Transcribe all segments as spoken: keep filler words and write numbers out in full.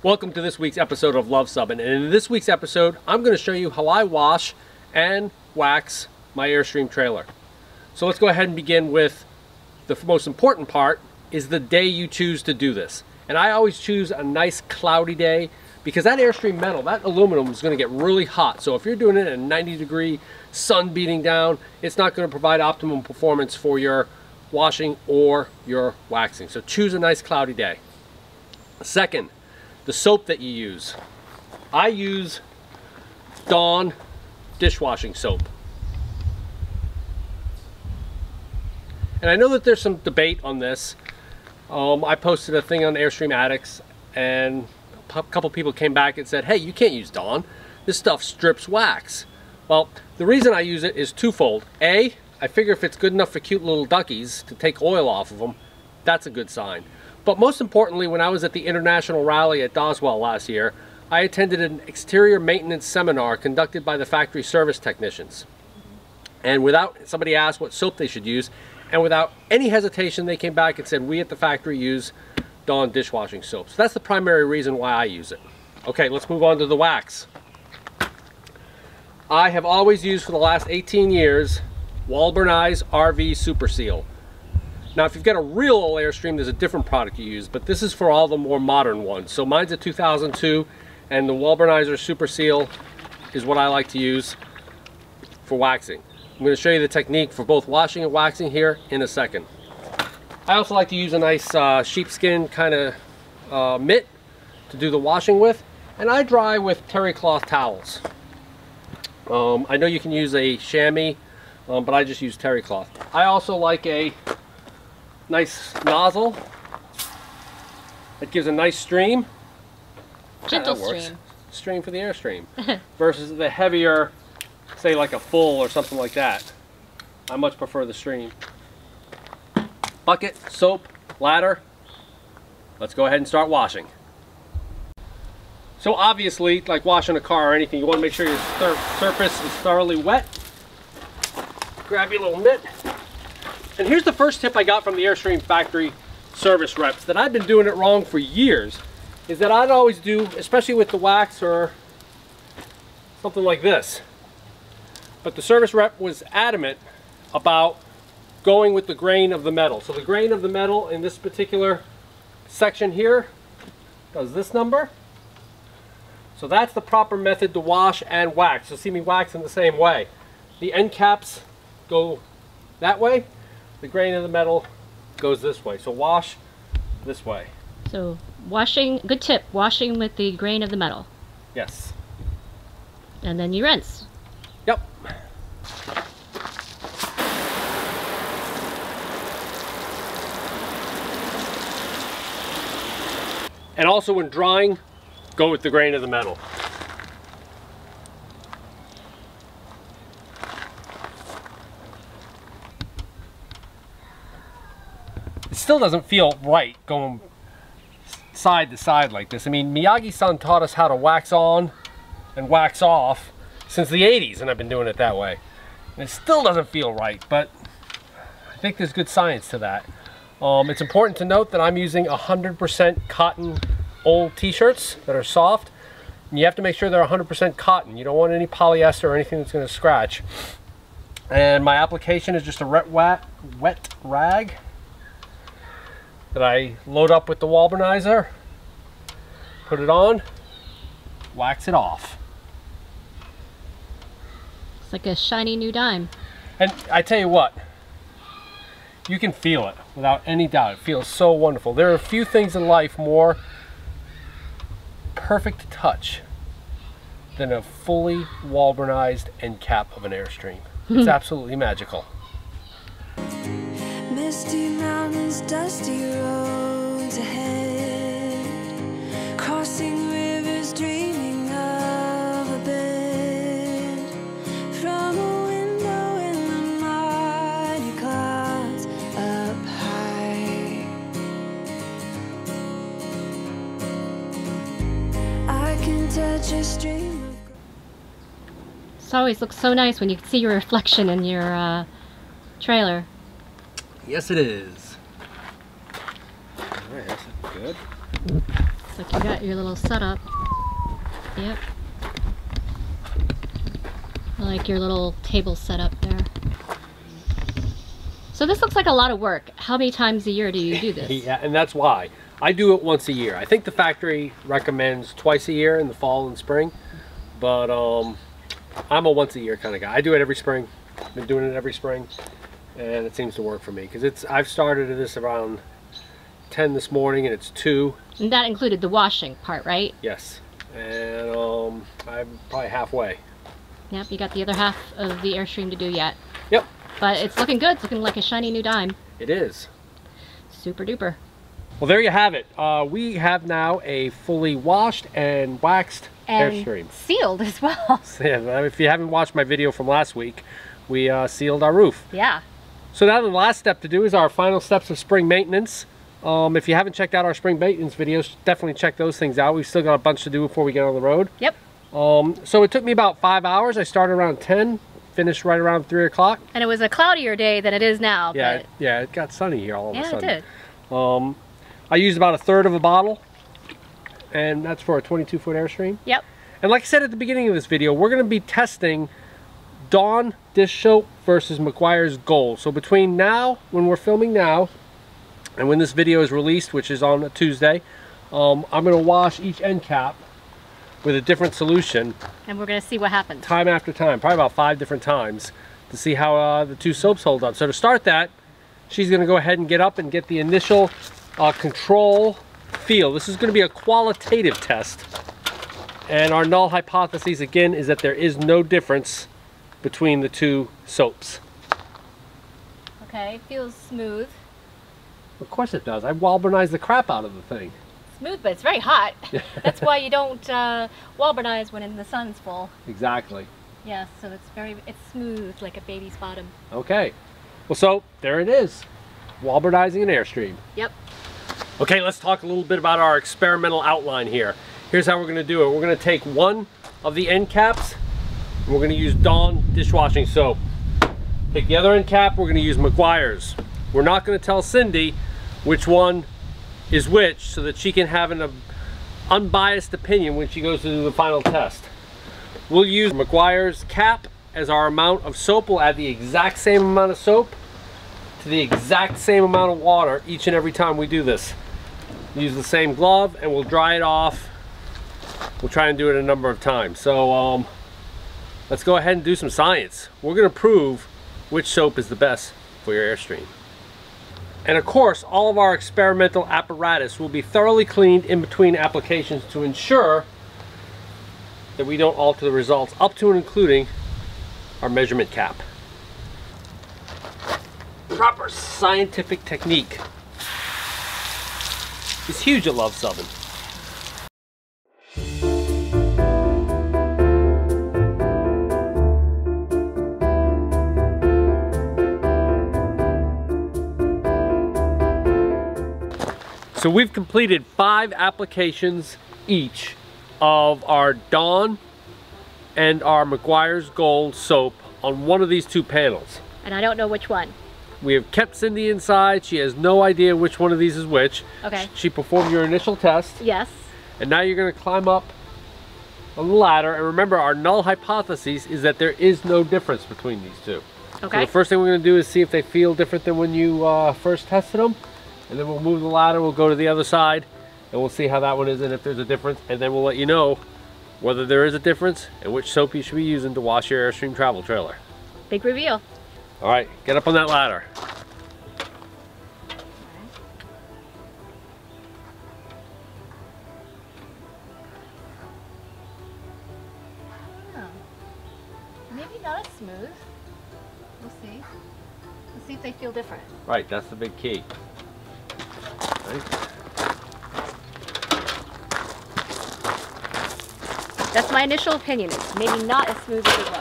Welcome to this week's episode of Luv Subbin, and in this week's episode I'm going to show you how I wash and wax my Airstream trailer. So let's go ahead and begin with the most important part, is the day you choose to do this. And I always choose a nice cloudy day because that Airstream metal, that aluminum, is going to get really hot. So if you're doing it at ninety degree sun beating down, it's not going to provide optimum performance for your washing or your waxing. So choose a nice cloudy day. Second, the soap that you use. I use Dawn dishwashing soap. And I know that there's some debate on this. Um, I posted a thing on Airstream Addicts and a couple people came back and said, hey, you can't use Dawn. This stuff strips wax. Well, the reason I use it is twofold. A, I figure if it's good enough for cute little duckies to take oil off of them, that's a good sign. But most importantly, when I was at the International Rally at Doswell last year, I attended an exterior maintenance seminar conducted by the factory service technicians. And without, somebody asked what soap they should use, and without any hesitation, they came back and said, we at the factory use Dawn dishwashing soap. So that's the primary reason why I use it. Okay, let's move on to the wax. I have always used for the last eighteen years, Walbernize R V Super Seal. Now, if you've got a real old Airstream, there's a different product you use, but this is for all the more modern ones. So mine's a two thousand two, and the Walbernizer Super Seal is what I like to use for waxing. I'm going to show you the technique for both washing and waxing here in a second. I also like to use a nice uh, sheepskin kind of uh, mitt to do the washing with, and I dry with terry cloth towels. Um, I know you can use a chamois, um, but I just use terry cloth. I also like a nice nozzle that gives a nice stream. Gentle stream. Stream for the Airstream. Versus the heavier, say like a full or something like that. I much prefer the stream. Bucket, soap, ladder. Let's go ahead and start washing. So obviously, like washing a car or anything, you want to make sure your surface is thoroughly wet. Grab your little mitt. And here's the first tip I got from the Airstream factory service reps that I've been doing it wrong for years, is that I'd always do, especially with the wax or something like this. But the service rep was adamant about going with the grain of the metal. So the grain of the metal in this particular section here does this number. So that's the proper method to wash and wax. You'll see me wax in the same way. The end caps go that way. The grain of the metal goes this way. So wash this way. So washing, good tip, washing with the grain of the metal. Yes. And then you rinse. Yep. And also when drying, go with the grain of the metal. Still doesn't feel right going side to side like this. I mean, Miyagi-san taught us how to wax on and wax off since the eighties, and I've been doing it that way. And it still doesn't feel right, but I think there's good science to that. Um, it's important to note that I'm using one hundred percent cotton old t-shirts that are soft, and you have to make sure they're one hundred percent cotton. You don't want any polyester or anything that's going to scratch. And my application is just a wet rag that I load up with the Walbernizer, put it on, wax it off. It's like a shiny new dime. And I tell you what, you can feel it without any doubt. It feels so wonderful. There are a few things in life more perfect to touch than a fully Walbernized end cap of an Airstream. It's absolutely magical. Misty mountains, dusty roads ahead, crossing rivers, dreaming of a bed, from a window in the mighty clouds up high. I can touch a stream of gold. This always looks so nice when you can see your reflection in your uh, trailer. Yes, it is. All right, that's good. Looks like you got your little setup. Yep. I like your little table setup there. So this looks like a lot of work. How many times a year do you do this? Yeah, and that's why. I do it once a year. I think the factory recommends twice a year in the fall and spring, but um, I'm a once a year kind of guy. I do it every spring. I've been doing it every spring, and it seems to work for me because it's. I've started this around ten this morning, and it's two. And that included the washing part, right? Yes, and um, I'm probably halfway. Yep, you got the other half of the Airstream to do yet. Yep. But it's looking good. It's looking like a shiny new dime. It is. Super duper. Well, there you have it. Uh, we have now a fully washed and waxed and Airstream. Sealed as well. Yeah, if you haven't watched my video from last week, we uh, sealed our roof. Yeah. So now the last step to do is our final steps of spring maintenance. Um, if you haven't checked out our spring maintenance videos, definitely check those things out. We've still got a bunch to do before we get on the road. Yep. Um, so it took me about five hours. I started around ten, finished right around three o'clock. And it was a cloudier day than it is now. Yeah, but... yeah, it got sunny here all of yeah, a sudden. Yeah, it did. Um, I used about a third of a bottle, and that's for a twenty-two foot Airstream. Yep. And like I said at the beginning of this video, we're going to be testing Dawn dish soap versus Meguiar's Gold. So between now, when we're filming now, and when this video is released, which is on a Tuesday, um, I'm going to wash each end cap with a different solution. And we're going to see what happens. Time after time, probably about five different times, to see how uh, the two soaps hold up. So to start that, she's going to go ahead and get up and get the initial... Uh, control feel. This is going to be a qualitative test, and our null hypothesis again is that there is no difference between the two soaps. Okay, feels smooth. Of course it does. I Walbernized the crap out of the thing. Smooth, but it's very hot. That's why you don't uh, Walbernize when the sun's full. Exactly. Yes, yeah, so it's very it's smooth like a baby's bottom. Okay, well, so there it is. Walbernizing an Airstream. Yep. Okay, let's talk a little bit about our experimental outline here. Here's how we're going to do it. We're going to take one of the end caps, and we're going to use Dawn dishwashing soap. Take the other end cap, we're going to use Meguiar's. We're not going to tell Cindy which one is which so that she can have an unbiased opinion when she goes to do the final test. We'll use Meguiar's cap as our amount of soap. We'll add the exact same amount of soap to the exact same amount of water each and every time we do this. Use the same glove and we'll dry it off. We'll try and do it a number of times. So um, let's go ahead and do some science. We're going to prove which soap is the best for your Airstream. And of course, all of our experimental apparatus will be thoroughly cleaned in between applications to ensure that we don't alter the results up to and including our measurement cap. Proper scientific technique is huge at Luv Subbin. So we've completed five applications each of our Dawn and our Meguiar's Gold soap on one of these two panels. And I don't know which one. We have kept Cindy inside. She has no idea which one of these is which. Okay. She performed your initial test. Yes. And now you're going to climb up a ladder. And remember, our null hypothesis is that there is no difference between these two. Okay. So the first thing we're going to do is see if they feel different than when you uh, first tested them. And then we'll move the ladder. We'll go to the other side. And we'll see how that one is and if there's a difference. And then we'll let you know whether there is a difference and which soap you should be using to wash your Airstream travel trailer. Big reveal. All right, get up on that ladder. Oh. Maybe not as smooth. We'll see. We'll see if they feel different. Right, that's the big key. Right. That's my initial opinion. It's maybe not as smooth as it was.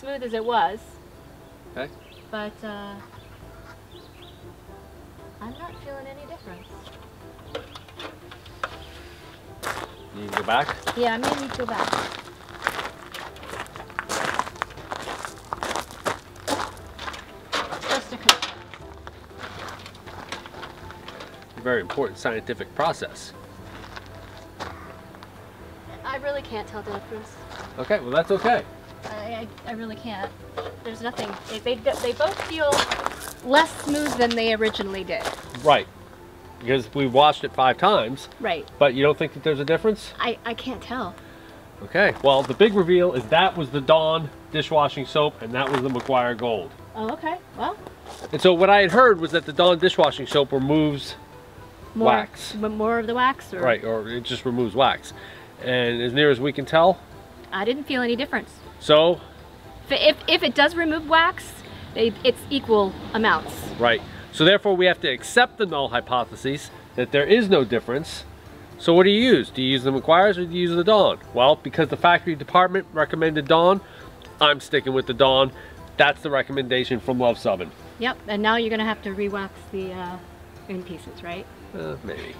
Smooth as it was. Okay. But uh, I'm not feeling any difference. You need to go back? Yeah, I may need to go back. Very important scientific process. I really can't tell the difference. Okay, well that's okay. I, I, I really can't. There's nothing. They, they, they both feel less smooth than they originally did. Right. Because we washed it five times. Right. But you don't think that there's a difference? I, I can't tell. Okay, well the big reveal is that was the Dawn dishwashing soap and that was the Meguiar's Gold. Oh, okay. Well. And so what I had heard was that the Dawn dishwashing soap removes More, wax. But more of the wax? Or? Right, or it just removes wax. And as near as we can tell? I didn't feel any difference. So? If, if it does remove wax, it, it's equal amounts. Right. So therefore we have to accept the null hypothesis that there is no difference. So what do you use? Do you use the Meguiar's or do you use the Dawn? Well, because the factory department recommended Dawn, I'm sticking with the Dawn. That's the recommendation from Luv Subbin. Yep, and now you're going to have to re-wax the uh, in pieces, right? Uh, maybe.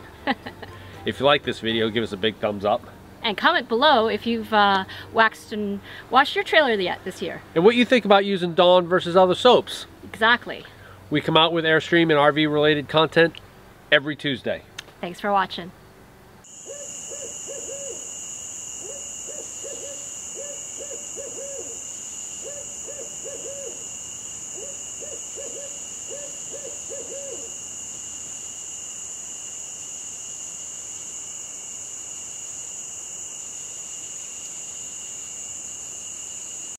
If you like this video, give us a big thumbs up. And comment below if you've uh, waxed and washed your trailer yet this year. And what you think about using Dawn versus other soaps. Exactly. We come out with Airstream and R V related content every Tuesday. Thanks for watching.